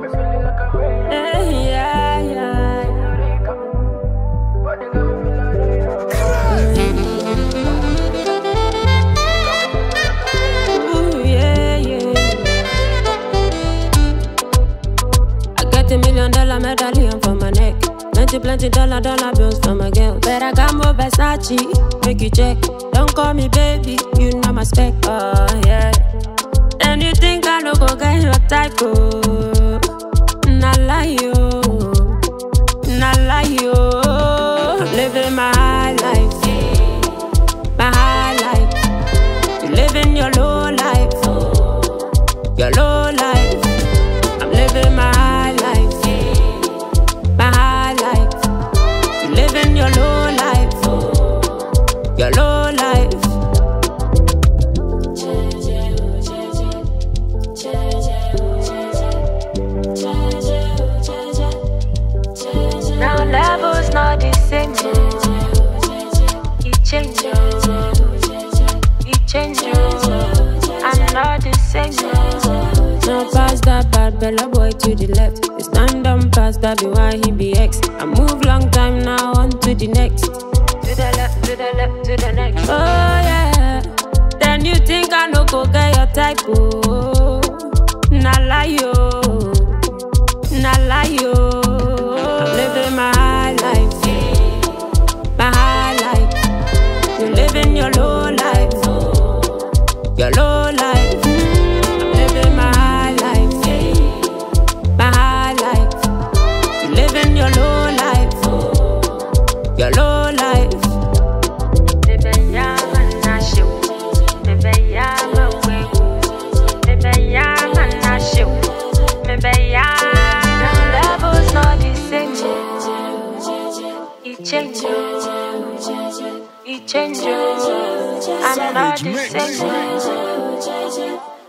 $1 million medallion for my neck. Plenty dollar bills for my girl. But I got more Versace, make you check. Don't call me baby, you know my spec. Oh yeah. And you think I no go get your type? Oh, nah lie yo, nah lie yo. Living my high life, my high life. You living your low life, your low life. I'm living my high life. Your low life. Now levels not the same. It changes. It changes. I'm not the same. Now pass that bad bella boy to the left. It's stand down past that be why he be X. I move long time now on to the next. To the left, to the left, to the next. Oh yeah. Then you think I no go get your type? Oh, nah lie yo, nah lie yo. I'm living my high life, my high life. You living your low life, your low life. I'm living my high life, my high life. You living your low life, your low. Change you, it change you. I'm not the same.